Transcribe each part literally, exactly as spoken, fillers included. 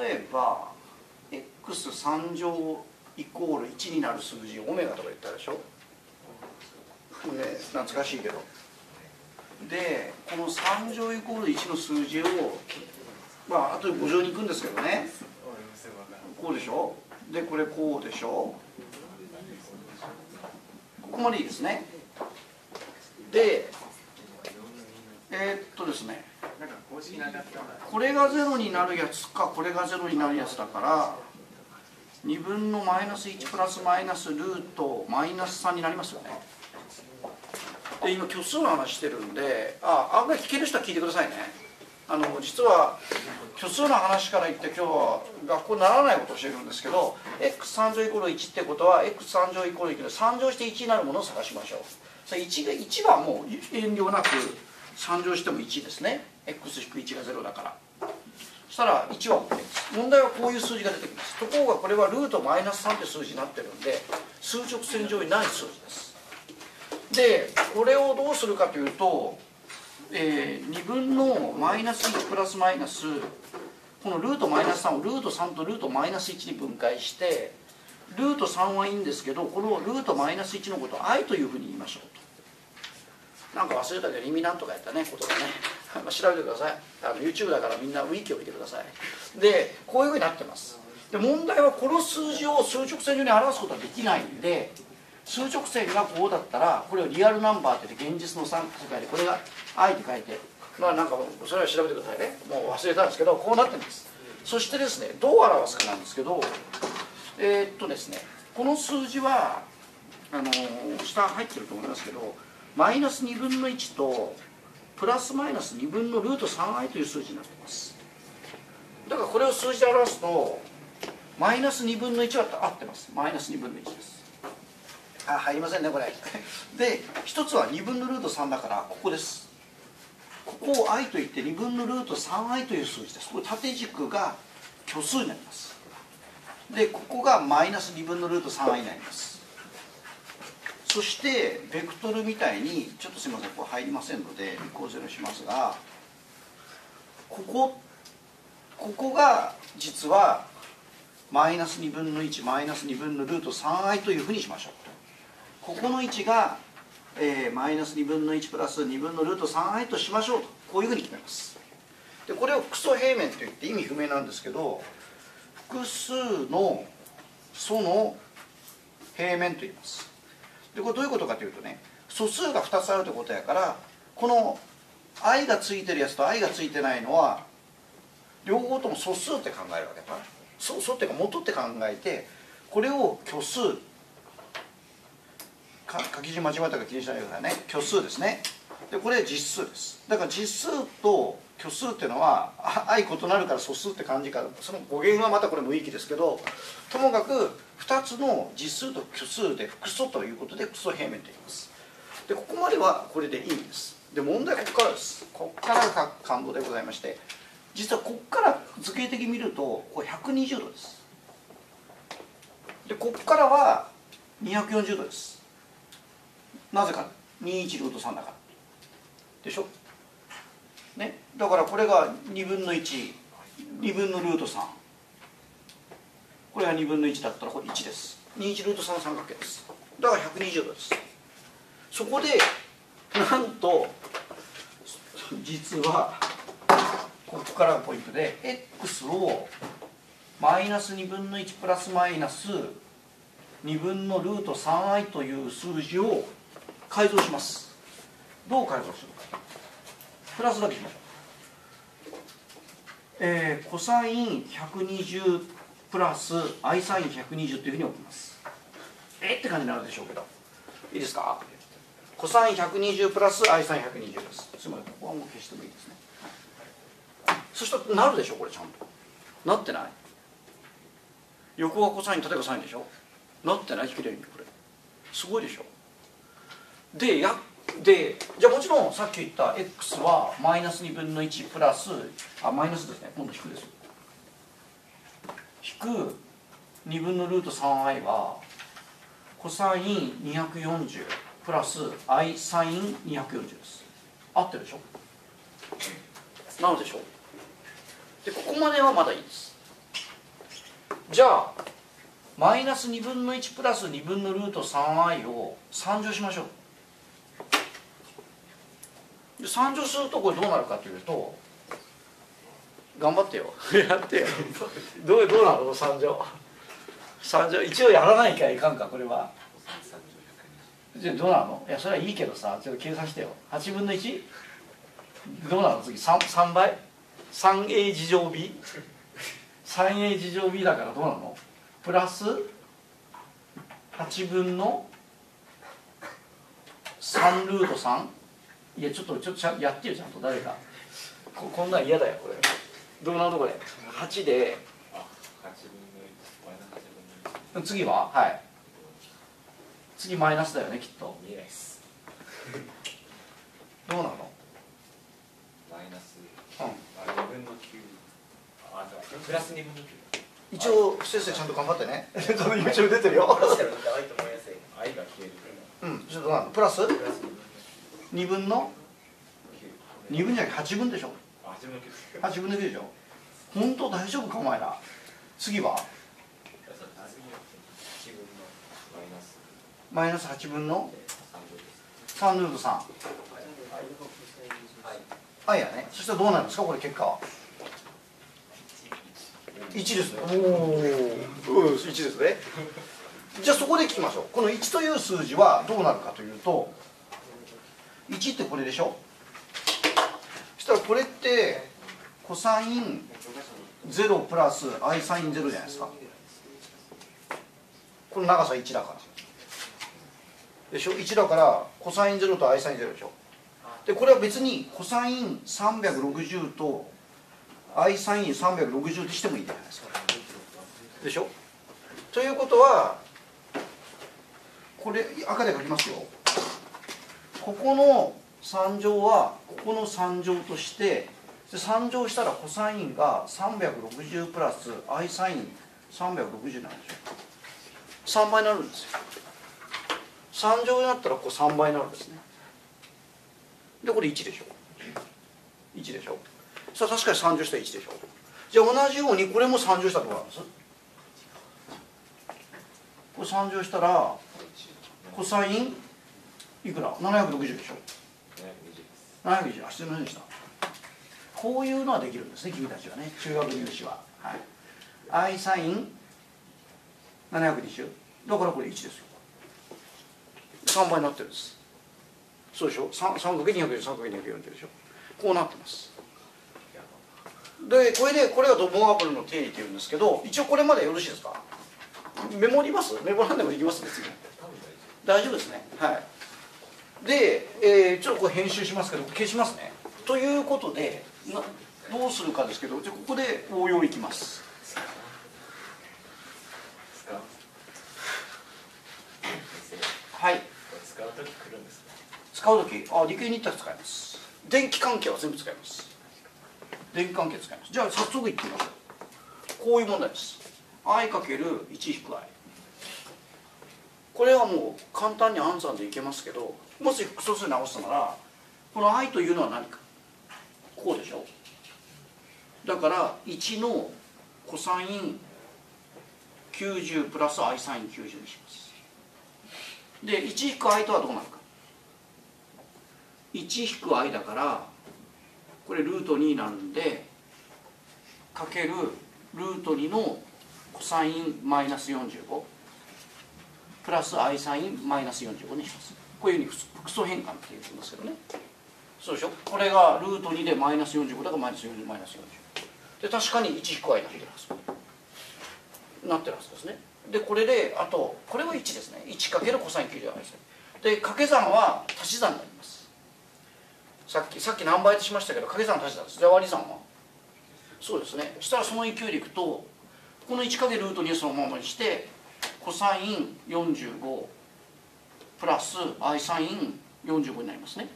えば エックスさん 乗イコールいちになる数字をオメガとか言ったでしょ、ね、懐かしいけど。でこのさん乗イコールいちの数字をまああとでご乗に行くんですけどね、こうでしょ、でこれこうでしょ、ここまでいいですね。でえー、っとですねこれがゼロになるやつかこれがゼロになるやつだからにぶんのマイナスいちプラスマイナスルートマイナスさんになりますよね。で今虚数の話してるんで、あ案外聞ける人は聞いてくださいね。あの実は虚数の話から言って今日は学校にならないことをしてるんですけど エックスさん 乗イコールいちってことは エックスさん 乗イコールいちでさん乗していちになるものを探しましょう。それ 1, いちはもう遠慮なくさん乗してもいちですね。 エックスひくいち がゼロだから、そしたらいちはここです。問題はこういう数字が出てきます。ところがこれはルートマイナスさんって数字になってるんで数直線上にない数字です。でこれをどうするかというと、えー、にぶんのマイナスいちプラスマイナスこのルートマイナスさんをルートさんとルートマイナスいちに分解して、ルートさんはいいんですけどこのルートマイナスいちのことを i というふうに言いましょうと。なんか忘れたけど意味なんとかやったねことだね調べてください。あの YouTube だからみんなウィキを見てください。でこういうふうになってます。で問題はこの数字を数直線上に表すことはできないんで、数直線がこうだったらこれをリアルナンバーって言って現実の世界でこれが i って書いて、まあなんかそれは調べてくださいね。もう忘れたんですけどこうなってるんです。そしてですねどう表すかなんですけど、えー、っとですねこの数字はあのー、下入ってると思いますけどマイナスにぶんのいちとプラスマイナスにぶんのルート さんアイ という数字になってます。だからこれを数字で表すとマイナスにぶんのいちは合ってます。マイナスにぶんのいちです。あ入りませんねこれでひとつはにぶんのルートさんだからここです。ここを i といってにぶんのルート さんアイ という数字です。これ縦軸が虚数になります。でここがマイナスにぶんのルート さんアイ になります。そしてベクトルみたいにちょっとすみませんここ入りませんので構成にしますが、ここここが実はマイナスにぶんのいちマイナスにぶんのルート さんアイ というふうにしましょう。ここの位置が、えー、マイナスにぶんのいちプラスにぶんのルート さんアイ としましょうとこういうふうに決めます。でこれを複素平面といって意味不明なんですけど複数の素の平面と言います。でこれどういうことかというとね素数がふたつあるということやからこの i がついてるやつと i がついてないのは両方とも素数って考えるわけだから、素っていうか元って考えてこれを虚数か書き順間違えたか気にしないでくださいね。虚数ですね。でこれ実数です。だから実数と虚数っていうのは相異なるから素数って感じか、その語源はまたこれ無意義ですけど、ともかくふたつの実数と虚数で複素ということで複素平面と言います。でここまではこれでいいんです。で問題はここからです。ここからが感動でございまして、実はここから図形的に見るとこれひゃくにじゅうどです。でここからはにひゃくよんじゅうどです。なぜかにじゅういちルートさんだからでしょね、だからこれがにぶんのいち、にぶんのルートさん、これがにぶんのいちだったらこれいちです。にじゅういちルートさんの三角形です。だからひゃくにじゅうどです。そこでなんと実はここからがポイントで x をマイナスにぶんのいちプラスマイナスにぶんのルート さんアイ という数字を改造します。どう改造するかプラスだけしましょう。えー、コサインひゃくにじゅうプラスアイサインひゃくにじゅうというふうに置きます。えー、って感じになるでしょうけど、いいですか？コサインひゃくにじゅうプラスアイサインひゃくにじゅうです。すみません、ここはもう消してもいいですね。そしたらなるでしょう、これちゃんと。なってない？横はコサイン、縦がサインでしょ？なってない？きれいにこれ。すごいでしょ？でやでじゃあもちろんさっき言った x はマイナスにぶんのいちプラスあマイナスですね今度引くです引くにぶんのルート さんアイ はコサインにひゃくよんじゅうプラス i サインにひゃくよんじゅうです。合ってるでしょ。なのでしょう。でここまではまだいいです。じゃあマイナスにぶんのいちプラスにぶんのルート さんアイ をさん乗しましょう。でさん乗するとこれどうなるかというと、頑張ってよやってよどう、どうなのさん乗さん乗一応やらないきゃいかんか、これは。じゃあどうなの、いやそれはいいけどさ、ちょっと計算してよ。はちぶんの いち？ どうなの次 3, 3倍 ?さんエー 事乗 B？ さんエー 事乗 B だからどうなの、プラスはちぶんのさんルート さん？ いやちょっとちょっとやってよちゃんと誰か。 こ, こんなん嫌だよこれ。どうなのこれはちで、次ははい、次マイナスだよねきっと。イエスどうなのマイナス、うん、にぶんのきゅう、あプラスにぶんのきゅう。一応先生ちゃんと頑張ってねちょっと YouTube 出てるようん、ちょっとどうなのプラスにぶんのにぶんじゃなくてはちぶんでしょ、はちぶんのきゅうでしょ。本当大丈夫かお前ら。次はマイナスはちぶんのさんルートさん。はいやね。そしたらどうなるんですかこれ結果は。いちですね。おお。うん、いちですね。じゃあそこで聞きましょう。このいちという数字はどうなるかというと、いちってこれでしょ。そしたらこれってコサインゼロプラスアイサインゼロじゃないですか。この長さいちだから。でしょ、いちだからコサインゼロとアイサインゼロでしょ。でこれは別にコサインさんびゃくろくじゅうとアイサインさんびゃくろくじゅうでしてもいいじゃないですか。でしょ。ということはこれ赤で書きますよ。ここのさん乗はここのさん乗として、でさん乗したらコサインがさんびゃくろくじゅうプラスアイサインさんびゃくろくじゅうなんでしょ。さんばいになるんですよ。さん乗になったらこうさんばいになるんですね。でこれいちでしょ、いちでしょ。さあ確かにさん乗したらいちでしょ。じゃあ同じようにこれもさん乗したらどうなんです、これさん乗したらコサインいくらななひゃくろくじゅうでしょ。ななひゃくにじゅう、あ失礼しませんでした。こういうのはできるんですね君たちはね、中学入試は。はい、 I サインななひゃくにじゅうだからこれいちですよ。さんばいになってるんです。そうでしょ、 さんかけるにひゃくよんじゅう さんかけるにひゃくよんじゅう でしょ、こうなってます。でこれでこれがドボンアプルの定理っていうんですけど、一応これまでよろしいですか。メモります、メモなんでもできます別に大丈夫ですね。はい、で、えー、ちょっとこれ編集しますけど消しますね。ということでなどうするかですけど、じゃあここで応用いきます。はい。使うとき来るんですか。使うとき、あ、理系に行ったら使います。電気関係は全部使います。電気関係使います。じゃあ早速いってみましょう。こういう問題です。i かけるいち引く i。これはもう簡単に暗算でいけますけど、もし複素数に直すならこの i というのは何か、こうでしょ。だからいちのコサインきゅうじゅうプラス i サインきゅうじゅうにします。でいち引く i とはどうなるか、いち引く i だからこれルートになんで、かけるルートにのコサインマイナスよんじゅうごプラス i サインマイナスよんじゅうごにします。こういうふうに複素変換って言うんですけどね。そうでしょ、これがルートにでマイナスよんじゅうごだからマイナスよんじゅうマイナスよんじゅうで確かにいち引く i になってるはず、なってるはずですね。でこれであとこれはいちですね、 いち× コサインきゅうじゅう i で掛け算は足し算になります。さっきさっき何倍としましたけど掛け算足し算です。で割り算はそうですね。そしたらその勢いでいくとこの いち× ルートにそのままにしてコサインよんじゅうごプラス i サインよんじゅうごになりますね。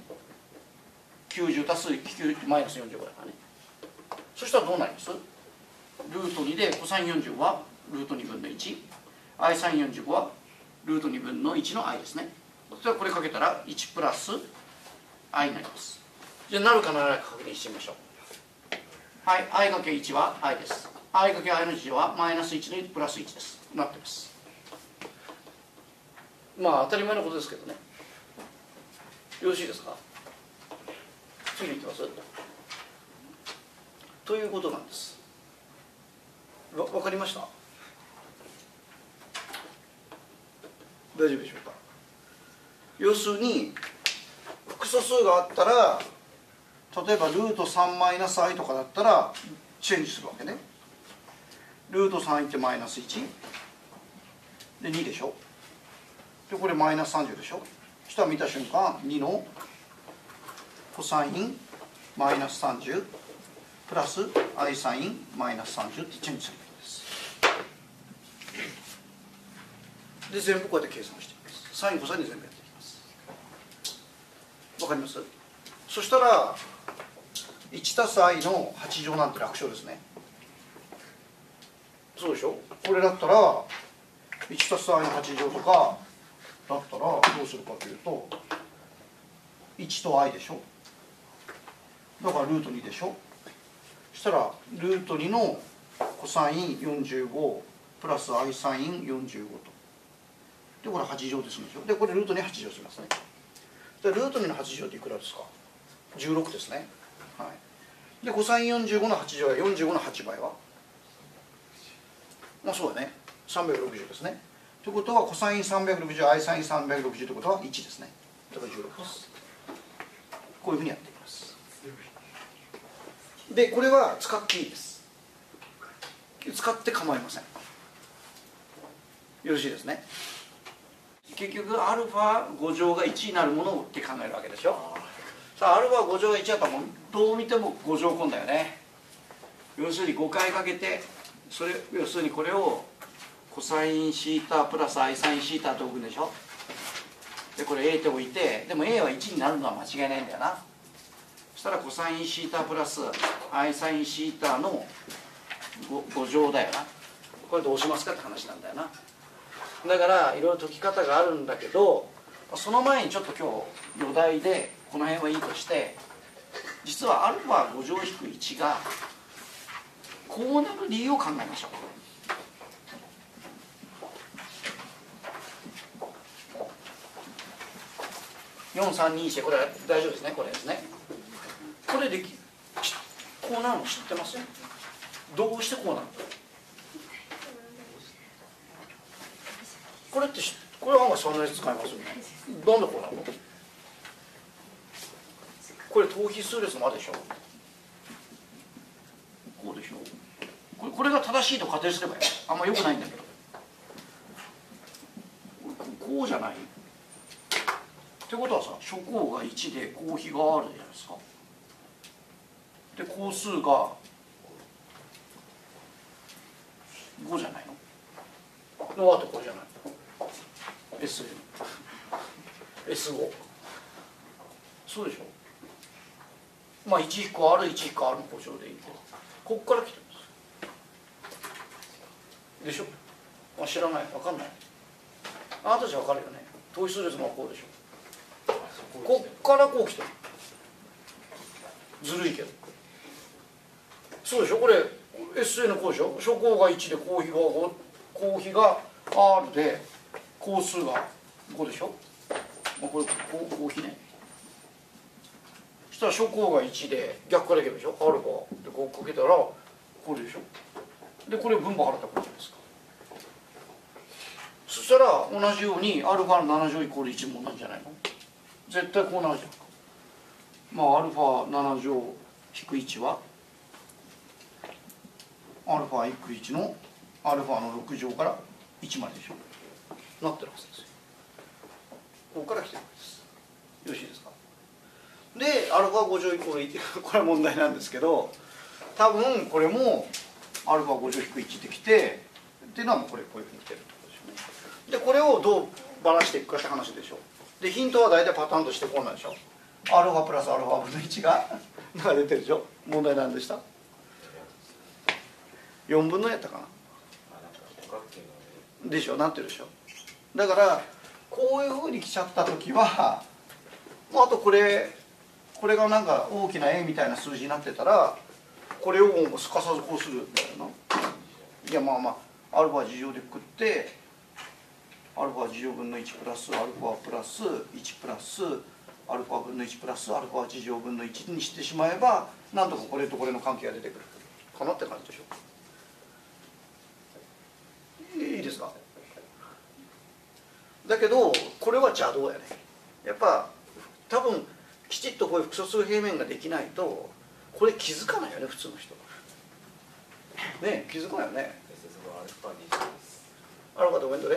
きゅうじゅう足すきゅうマイナスよんじゅうごだからね。そしたらどうなります、ルートにでコサインよんじゅうごはルートにぶんのいち、 i サインよんじゅうごはルートにぶんのいちの i ですね。そしたらこれかけたらいちプラス i になります。じゃあなるかならないか確認してみましょう。はい、i かけいちは i です。i かけ i の事乗はマイナスいちのプラスいちですなってます。まあ当たり前のことですけどね。よろしいですか。次に行きますということなんです。わ分かりました。大丈夫でしょうか。要するに複素数があったら、例えばルートさんマイナス i とかだったらチェンジするわけね。ルートさんってマイナスいちでにでしょ。でこれマイナスさんじゅうでしょ。そしたら見た瞬間にのコサインマイナスさんじゅうプラス i サインマイナスさんじゅうってチェンジすることです。で全部こうやって計算していきます。サインコサインで全部やっていきます。わかります。そしたらいちたす i のはち乗なんて楽勝ですね。そうでしょ。これだったらいちたす i のはち乗とかだったらどうするかというといちと i でしょ。だからルートにでしょ。そしたらルートにのコサインよんじゅうごプラス i サインよんじゅうごと。でこれはち乗で済むでしょ。でこれルートにはち乗しますね。でルートにのはち乗っていくらですか。じゅうろくですね。はい、でコサインよんじゅうごのはち乗はよんじゅうごのはちばいはまあそうだねさんびゃくろくじゅうですね。ということはコサインさんびゃくろくじゅう i サインさんびゃくろくじゅうってことはいちですね。だからじゅうろくです。こういうふうにやっていきます。でこれは使っていいです。使って構いません。よろしいですね。結局 α5 乗がいちになるものをって考えるわけでしょ。さあ α5 乗がいちだったらもうどう見てもご乗根だよね。要するにごかいかけてそれ要するにこれをコサインシータプラス i サインシータと置くんでしょ。でこれ a って置いてでも a はいちになるのは間違いないんだよな。そしたらコサインシータプラス i サインシータの ご, ご乗だよな。これどうしますかって話なんだよな。だからいろいろ解き方があるんだけど、その前にちょっと今日余題でこの辺はいいとして、実は α5 乗引くいちがこうなる理由を考えましょう。よんさんにしてこれ大丈夫ですね。これですね。これできこうなるの知ってますよ。どうしてこうなるの。これってこれは案外そんなに使いますよね。なんでこうなるの。これ等比数列のあでしょ。こうでしょ。これこれが正しいと仮定すればいい。あんま良くないんだけど。こうじゃない。ってことはさ、初項がいちで項比があるじゃないですか。で項数がごじゃないののあとこれじゃない エスエムエスご そうでしょ。まあいち引く アール いち引く アール の故障でいいけどここから来てますでしょ。まあ、知らない分かんない。あなたじゃ分かるよね。等比数列の項でしょ。こっからこう来てる。ずるいけどそうでしょ。これ エスエー の項でしょ。初項がいちで項比がご項比が アール で項数がごでしょ。まあ、これ項比ね。そしたら初項がいちで逆からいけばでしょ。 α でこうかけたらこれでしょ。でこれ分母払ったことじゃないですか。そしたら同じように α のなな乗イコールいちもなんじゃないの。絶対こうなるじゃんか。まあ α7 乗引くいちは α 引くいちの α のろく乗からいちまででしょ。なってるはずですよ。ここから来てるわけです。よろしいですか。で α5 乗イコールいち これは問題なんですけど、多分これも α5 乗引くいちできてっていうのはもうこれこういうふうに来てるってことでしょうね。でこれをどうバラしていくかって話でしょう。でヒントは大体パターンとしてこうなんでしょ。アルファプラスアルファ分のいちがが出てるでしょ。問題なんでした。よんぶんのやったかな。でしょ。なってるでしょ。だからこういうふうに来ちゃった時は、まあ、あとこれこれがなんか大きな A みたいな数字になってたらこれをもうすかさずこうするんだよな。いやまあまあアルファ事乗でくってアルファ事乗分のいちプラスアルファプラスいちプラスアルファ分のいちプラスアルファ事乗分のいちにしてしまえば、なんとかこれとこれの関係が出てくるかなって感じでしょう。いいですか。だけどこれは邪道やね。やっぱ多分きちっとこういう複素数平面ができないとこれ気づかないよね、普通の人ね。え気づかないよね。アルファに乗です。アルファどれどれ？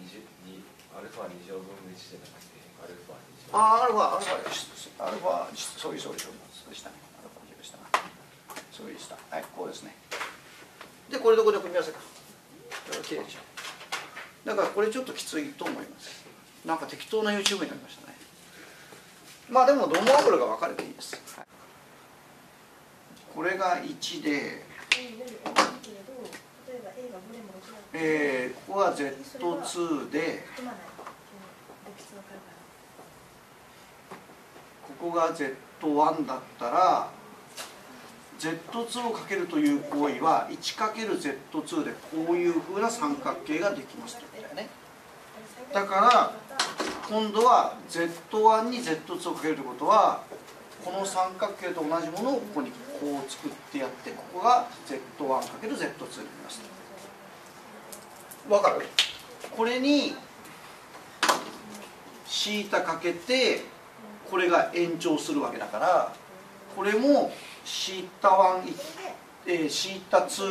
二十二アルファに乗分の一じゃなくてアルファに乗。ああアルファアルファアルファそういうそういうそうでしたね。アルファに乗でしたね。そうでした。はい、こうですね。でこれどこで組み合わせか。綺麗でしょ。だからこれちょっときついと思います。なんか適当な YouTube になりましたね。まあでもドームアブルが分かれていいです。はい、これがいちで、えー、ここは ゼットツー で、ここが ゼットワン だったら ゼットツー をかけるという行為は いちかけるゼットツー でこういうふうな三角形ができますと。だから今度は ゼットワン に ゼットツー をかけるということは、この三角形と同じものをここにこう作ってやって、ここが ゼットワンかけるゼットツー になります。わかる？これにθかけて、これが延長するわけだから、これもθ1θ2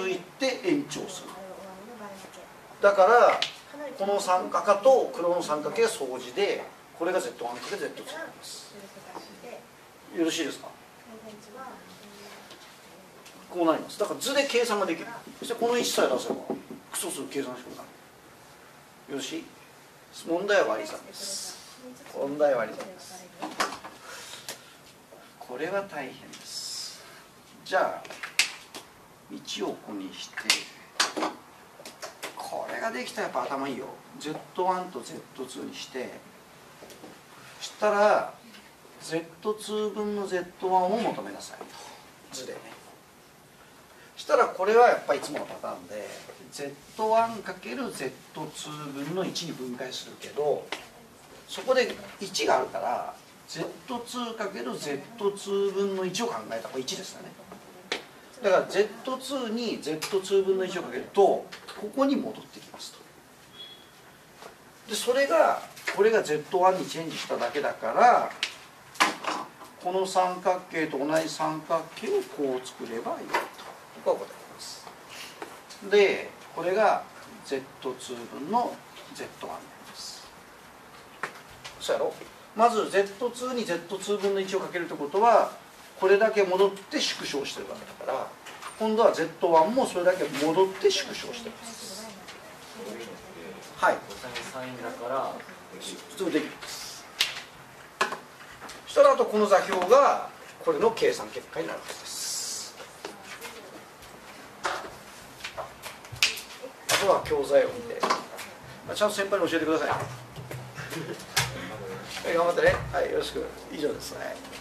いって延長する。だからこの三角と黒の三角形が相似で、これが ゼットワンかけるゼットツー になります。よろしいですか。こうなります。だから図で計算ができる。そしてこのいちさえ出せばクソする計算しかない。よろしい。問題はアリさんです。問題はアリさんです。これは大変です。じゃあいちをここにして、これができたらやっぱ頭いいよ。 ゼットワン と ゼットツー にして、したら ゼットツー 分の ゼットワン を求めなさいと、図でね。したらこれはやっぱりいつものパターンで ゼットワンかけるゼットツー 分のいちに分解するけど、そこでいちがあるから ゼットツーかけるゼットツー 分のいちを考えた。これいちですよね。だから ゼットツー に ゼットツー 分のいちをかけると、ここに戻ってきますと。でそれがこれが ゼットワン にチェンジしただけだから、この三角形と同じ三角形をこう作ればいいと。ここは答えます。でこれが ゼットツー 分の ゼットワン になります。そうやろ。まず ゼットツー に ゼットツー 分のいちをかけるということは、これだけ戻って縮小してるわけだから、今度は ゼットワン もそれだけ戻って縮小してます。はい、そうできます。そしたらあとこの座標がこれの計算結果になるはずです。あとは教材を見て、まあ、ちゃんと先輩に教えてください。はい、頑張ってね。はい、よろしく。以上ですね。